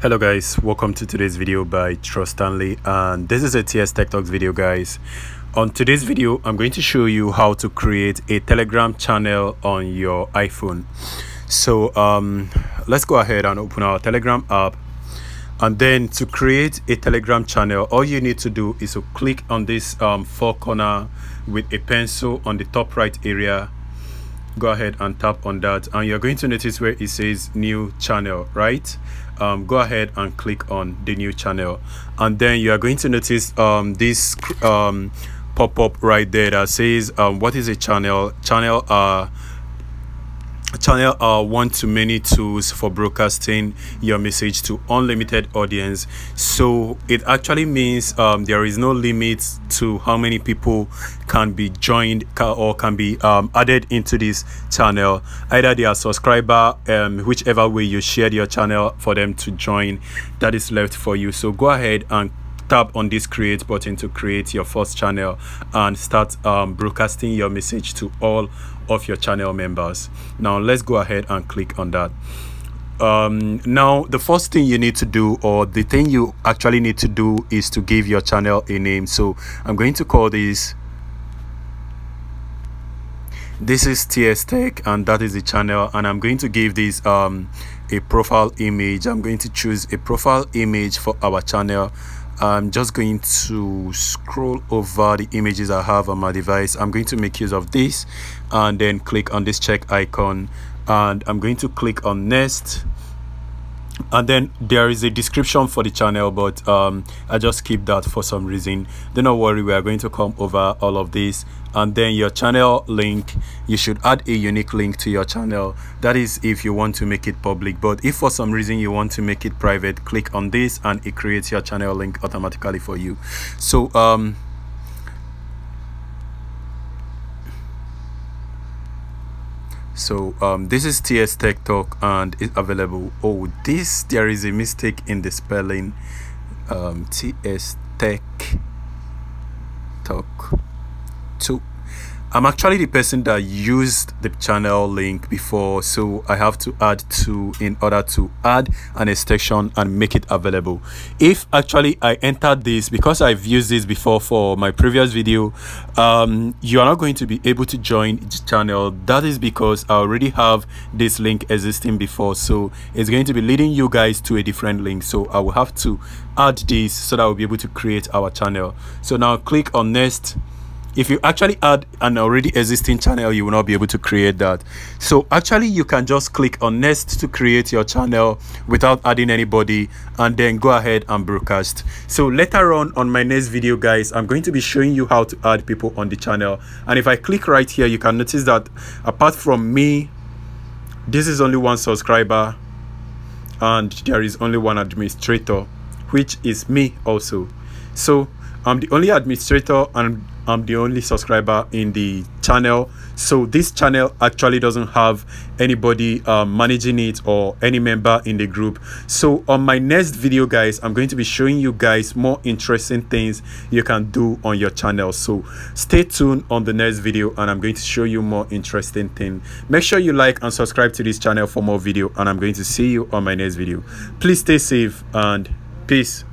Hello guys, welcome to today's video by Trust Stanley, and this is a TS Tech Talks video, guys. On today's video, I'm going to show you how to create a Telegram channel on your iPhone. So let's go ahead and open our Telegram app. And then to create a Telegram channel, all you need to do is to click on this four corner with a pencil on the top right area. Go ahead and tap on that, and you're going to notice where it says new channel, right? Go ahead and click on the new channel, and then you are going to notice this pop-up right there that says what is a channel. Channel are one-to-many tools for broadcasting your message to unlimited audience. So it actually means there is no limit to how many people can be joined or can be added into this channel. Either they are subscriber, whichever way you shared your channel for them to join, that is left for you. So go ahead and tap on this create button to create your first channel and start broadcasting your message to all of your channel members. Now let's go ahead and click on that. Now the first thing you need to do, or the thing you actually need to do, is to give your channel a name. So I'm going to call this is TS Tech, and that is the channel, and I'm going to give this a profile image. I'm going to choose a profile image for our channel. I'm just going to scroll over the images I have on my device. I'm going to make use of this and then click on this check icon, and I'm going to click on next. And then there is a description for the channel, but I just skipped that for some reason. Then don't worry, we are going to come over all of this. And then your channel link, you should add a unique link to your channel. That is if you want to make it public, but if for some reason you want to make it private, click on this and it creates your channel link automatically for you. So this is TS Tech Talk and it's available. Oh, there is a mistake in the spelling. TS Tech Talk 2. I'm actually the person that used the channel link before, so I have to add 2 in order to add an extension and make it available. If actually I entered this, because I've used this before for my previous video, you are not going to be able to join the channel. That is because I already have this link existing before, so it's going to be leading you guys to a different link. So I will have to add this so that I will be able to create our channel. So now click on next. If you actually add an already existing channel, you will not be able to create that. So actually you can just click on next to create your channel without adding anybody, and then go ahead and broadcast. So later on my next video, guys, I'm going to be showing you how to add people on the channel. And if I click right here, you can notice that apart from me, this is only one subscriber and there is only one administrator, which is me also. So I'm the only administrator and I'm the only subscriber in the channel. So this channel actually doesn't have anybody managing it or any member in the group. So on my next video, guys, I'm going to be showing you guys more interesting things you can do on your channel. So stay tuned on the next video and I'm going to show you more interesting things. Make sure you like and subscribe to this channel for more video, and I'm going to see you on my next video. Please stay safe and peace.